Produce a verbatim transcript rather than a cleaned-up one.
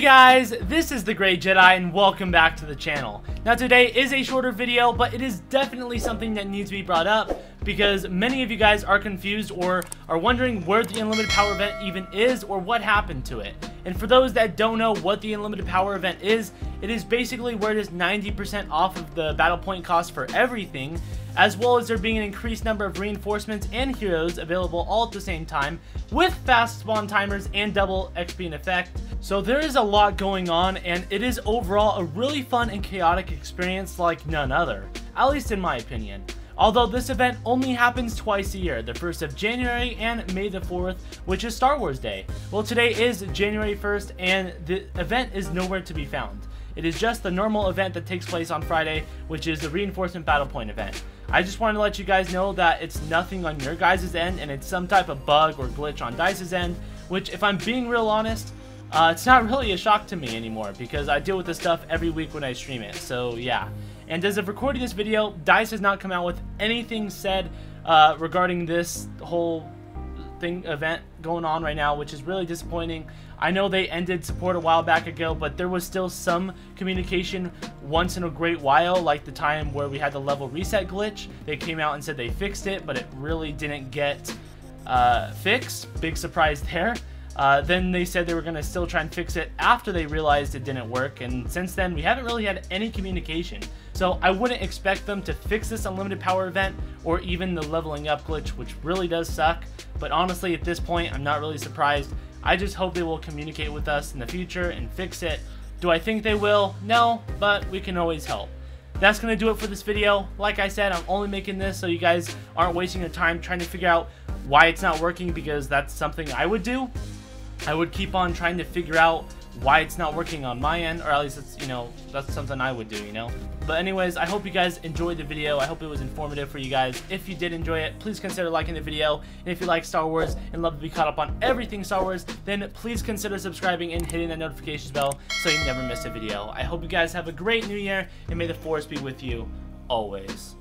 Hey guys, this is The Gray Jedi and welcome back to the channel. Now today is a shorter video, but it is definitely something that needs to be brought up because many of you guys are confused or are wondering where the Unlimited Power event even is or what happened to it. And for those that don't know what the Unlimited Power event is, it is basically where it is ninety percent off of the battle point cost for everything, as well as there being an increased number of reinforcements and heroes available all at the same time, with fast spawn timers and double X P in effect. So there is a lot going on, and it is overall a really fun and chaotic experience like none other, at least in my opinion. Although this event only happens twice a year, the first of January and May the fourth, which is Star Wars Day. Well, today is January first, and the event is nowhere to be found. It is just the normal event that takes place on Friday, which is the Reinforcement Battle Point event. I just wanted to let you guys know that it's nothing on your guys' end, and it's some type of bug or glitch on DICE's end, which, if I'm being real honest, uh, it's not really a shock to me anymore, because I deal with this stuff every week when I stream it, so yeah. And as of recording this video, DICE has not come out with anything said uh, regarding this whole thing event going on right now, which is really disappointing. I know they ended support a while back ago, but there was still some communication once in a great while, like the time where we had the level reset glitch. They came out and said they fixed it, but it really didn't get uh, fixed. Big surprise there. Uh, then they said they were going to still try and fix it after they realized it didn't work, and since then we haven't really had any communication. So I wouldn't expect them to fix this Unlimited Power event or even the leveling up glitch, which really does suck. But honestly, at this point, I'm not really surprised. I just hope they will communicate with us in the future and fix it. Do I think they will? No, but we can always help. That's going to do it for this video. Like I said, I'm only making this so you guys aren't wasting your time trying to figure out why it's not working, because that's something I would do. I would keep on trying to figure out why it's not working on my end, or at least it's, you know, that's something I would do, you know. But anyways, I hope you guys enjoyed the video. I hope it was informative for you guys. If you did enjoy it, please consider liking the video. And if you like Star Wars and love to be caught up on everything Star Wars, then please consider subscribing and hitting that notifications bell so you never miss a video. I hope you guys have a great new year, and may the force be with you always.